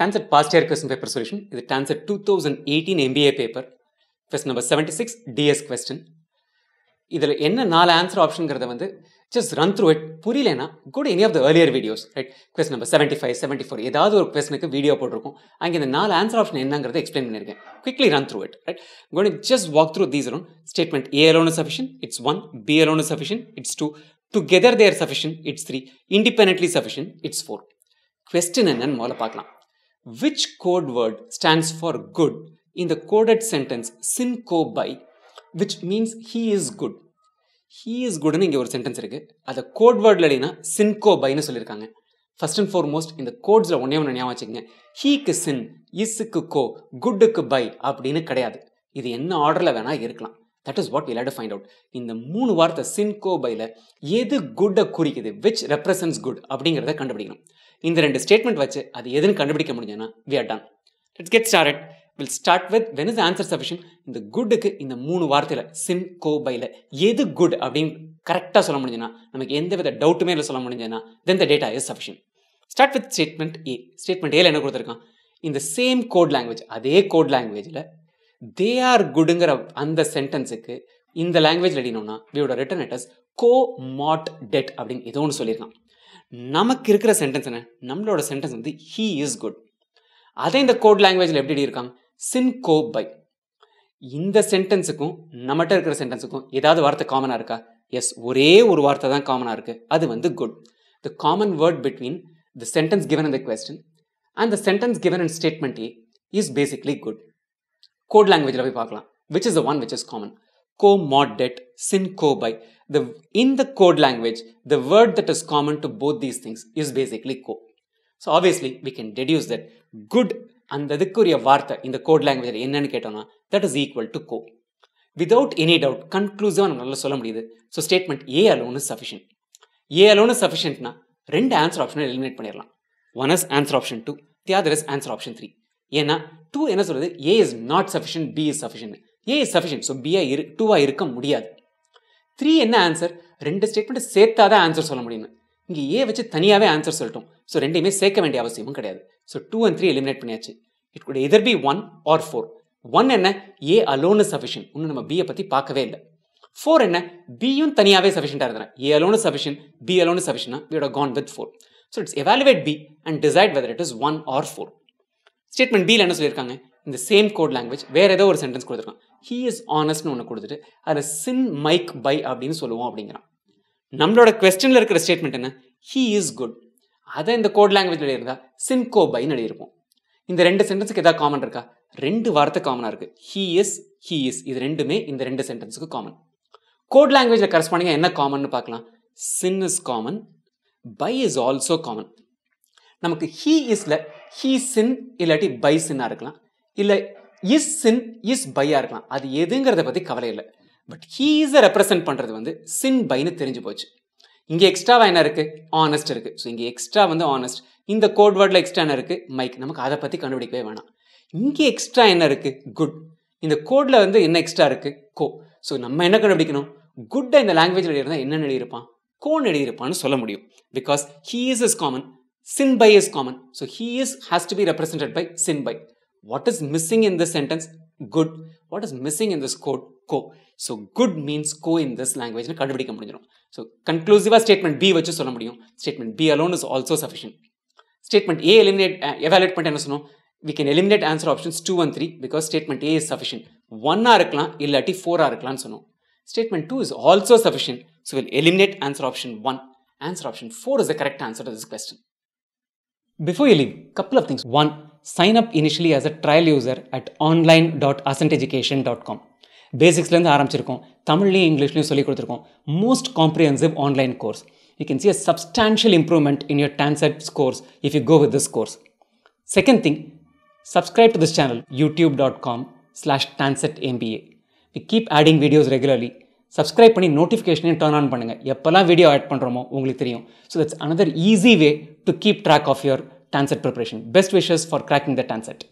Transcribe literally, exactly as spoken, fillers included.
TANCET past year question paper solution is the TANCET twenty eighteen M B A paper, question number seventy-six, D S question. This is the answer option. Just run through it. Go to any of the earlier videos. Right? Question number seventy-five, seventy-four. This is the question video. And the four answer option is explained. Quickly run through it. Right? I'm going to just walk through these around. Statement A alone is sufficient. It's one. B alone is sufficient. It's two. Together they are sufficient. It's three. Independently sufficient. It's four. Question enna mola paakalam. Which code word stands for good in the coded sentence sin ko by, which means he is good. He is good in your sentence. That's the code word sinko by. First and foremost, in the codes, he is sin, is ko, good by. That is what we'll have to find out. In the moon word, sinko by, which represents good. In the end statement, we are done. Let's get started. We'll start with when is the answer sufficient? In the good in the moon vartila sin ko by la yed good abdin correcta solla mudinjana namak endha vidha doubt mele solla mudinjana then the data is sufficient. Start with statement A. Statement A la enna koduthirukka, in the same code language adhe code language la they are good ingra and the sentence ku in the language la edinona we would have written it as co mot det abdin edho onu sollirukam. Namak irukra sentence na nammaloda sentence vandu he is good adhe in the code language la eppadi irukam sin ko by. In the sentence kum nammata irukra sentence kum edavadhu vaartha common ah iruka? Yes, ore oru vaartha dhaan common ah irukku, adu vandu good. The common word between the sentence given in the question and the sentence given in statement A is basically good. Code language la poi paakalam which is the one which is common. Co mod det, sin ko by. The in the code language the word that is common to both these things is basically co. So obviously we can deduce that good and the Dikuriya Vartha in the code language that is equal to co. Without any doubt, conclusive. So statement A alone is sufficient. A alone is sufficient na two answer option eliminate panirala. One is answer option two, the other is answer option three. Yena two enna solradhu A is not sufficient, B is sufficient. A is sufficient, so B two ah irukka mudiyadhu. three enna answer, two statement settada answer solla mudiyum. Inge A vechi thaniyave answer soltom. So rendeyume seka vendiya avasiyam kedaiyadhu. So two and three eliminate panniyachu. It could either be one or four. one enna A alone is sufficient. Unnu nama B pathi paakave illa. four enna B yum thaniyave sufficient ah irundha. A alone is sufficient, B alone is sufficient na we would have gone with four. So let's evaluate B and decide whether it is one or four. Statement B la enna sollirukanga, in the same code language vera edho or sentence koduthirukanga. He is honest nu ona koduthittu adha sin mike by abdinu solluvom abdingra. Nammaloda question la irukra statement enna he is good. That in the code language sin ko by nadi irukum. In the rendu sentence ku edha common iruka? Rendu vaartha common ah irukku. He is, he is. Idu rendume in the rendu sentence ku common. Code language la corresponding enna common nu paakalam? Sin is common, by is also common. Namakku he is la he sin illati by sin ah irukalam, illa is sin is by ah irukalam. Adu edungiradha pathi kavalai illa, but he is a represent pandrathu vandu sin by nu therinju pochu. இங்கே extra என்ன இருக்கு? Honest இருக்கு. So இங்கே extra வந்து honest. இந்த code wordல extra என்ன இருக்கு? Mike. நமக்கு அதை பத்தி கண்டுபிடிக்கவே வேணாம். இங்கே extra என்ன இருக்கு? Good. இந்த codeல வந்து என்ன extra இருக்கு? Co. So நம்ம என்ன கண்டுபிடிக்கணும்? Good இந்த languageல இருந்தா என்ன எழுதி இருப்பான்? Co எழுதி இருப்பான்னு சொல்ல முடியும். Because he is is common, sin by is common. So he is has to be represented by sin by. What is missing in this sentence? Good. What is missing in this code? Co. So good means co in this language na kandupidikka mudinjum. So conclusive statement B vachu solla mudiyum. Statement B alone is also sufficient. Statement A eliminate uh, evaluate panna enna sonom, we can eliminate answer options two and three because statement A is sufficient. one ah irukla illati four ah irukla nu sonom. Statement two is also sufficient, so we'll eliminate answer option one. Answer option four is the correct answer to this question. Before you leave, couple of things. One, sign up initially as a trial user at online dot ascent education dot com. Basics la aarambichirukom, Tamil la English la solli koduthirkom. Most comprehensive online course. You can see a substantial improvement in your TANCET scores if you go with this course. Second thing, subscribe to this channel youtube dot com slash tancet M B A. We keep adding videos regularly. Subscribe panni notification and turn on pannunga. Eppala video add pandromo ungalukku theriyum. So that's another easy way to keep track of your TANCET preparation. Best wishes for cracking the TANCET.